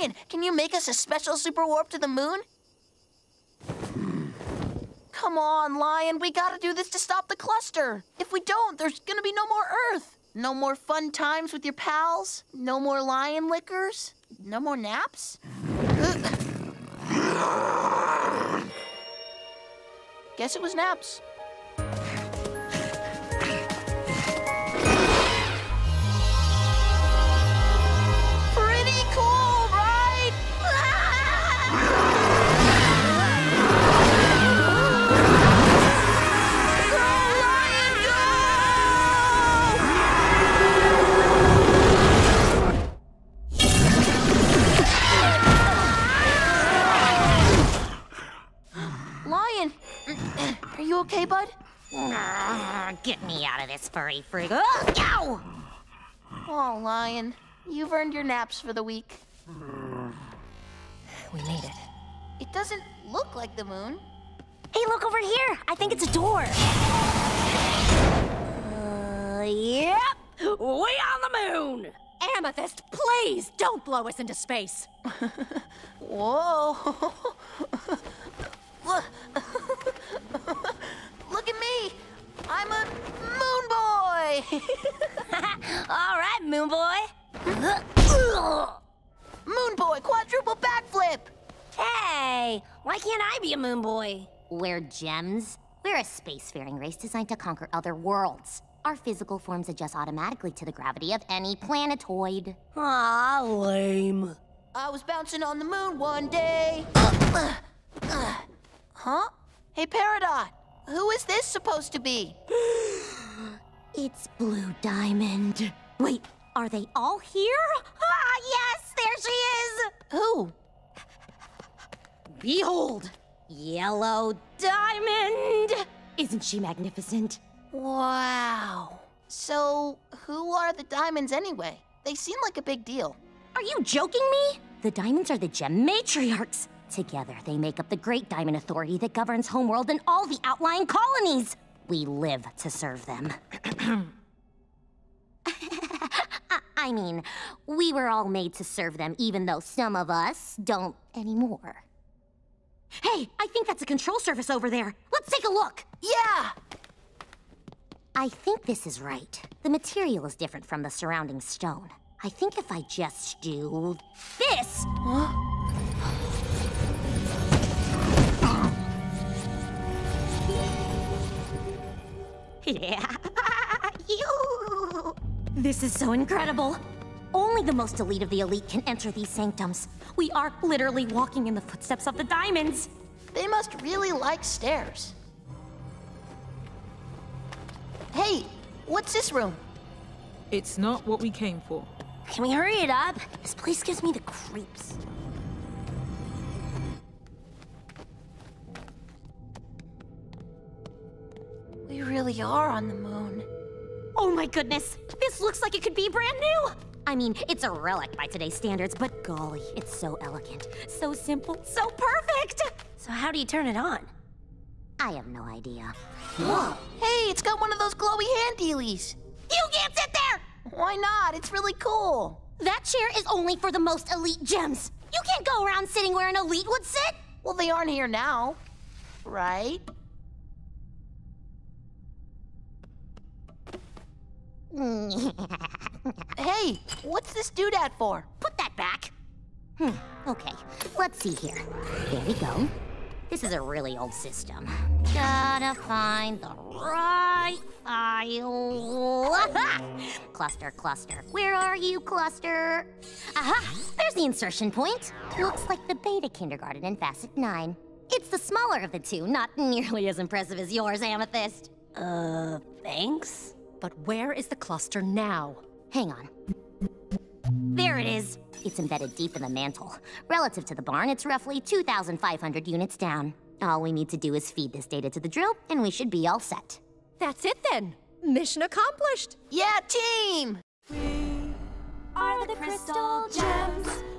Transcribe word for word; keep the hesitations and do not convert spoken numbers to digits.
Ryan, can you make us a special super warp to the moon? Come on, Lion, we gotta do this to stop the cluster. If we don't, there's gonna be no more Earth. No more fun times with your pals. No more lion lickers. No more naps. Guess it was naps. Okay, bud? Uh, get me out of this furry freak. Oh, ow! Oh, Lion, you've earned your naps for the week. We made it. It doesn't look like the moon. Hey, look over here. I think it's a door. Uh, yep, we on the moon. Amethyst, please don't blow us into space. Whoa. Look at me! I'm a moon boy! All right, moon boy. Moon boy, quadruple backflip! Hey, why can't I be a moon boy? We're gems. We're a spacefaring race designed to conquer other worlds. Our physical forms adjust automatically to the gravity of any planetoid. Aw, lame. I was bouncing on the moon one day. Huh? Hey, Peridot, who is this supposed to be? It's Blue Diamond. Wait, are they all here? Ah, yes, there she is! Who? Behold, Yellow Diamond! Isn't she magnificent? Wow. So, who are the diamonds anyway? They seem like a big deal. Are you joking me? The diamonds are the gem matriarchs. Together, they make up the Great Diamond Authority that governs Homeworld and all the outlying colonies. We live to serve them. I mean, we were all made to serve them, even though some of us don't anymore. Hey, I think that's a control surface over there. Let's take a look. Yeah! I think this is right. The material is different from the surrounding stone. I think if I just do this... Huh? Yeah. You. This is so incredible. Only the most elite of the elite can enter these sanctums. We are literally walking in the footsteps of the diamonds. They must really like stairs. Hey, what's this room? It's not what we came for. Can we hurry it up? This place gives me the creeps. We really are on the moon. Oh my goodness, this looks like it could be brand new. I mean, it's a relic by today's standards, but golly, it's so elegant, so simple, so perfect. So how do you turn it on? I have no idea. Whoa. Hey, it's got one of those glowy handies. You can't sit there! Why not? It's really cool. That chair is only for the most elite gems. You can't go around sitting where an elite would sit. Well, they aren't here now, right? Hey, what's this doodad for? Put that back. Hmm, okay, let's see here. There we go. This is a really old system. Gotta find the right file. Cluster, cluster. Where are you, cluster? Aha, there's the insertion point. Looks like the Beta Kindergarten in Facet nine. It's the smaller of the two, not nearly as impressive as yours, Amethyst. Uh, thanks? But where is the cluster now? Hang on. There it is. It's embedded deep in the mantle. Relative to the barn, it's roughly two thousand five hundred units down. All we need to do is feed this data to the drill, and we should be all set. That's it then. Mission accomplished. Yeah, team! We are the Crystal Gems.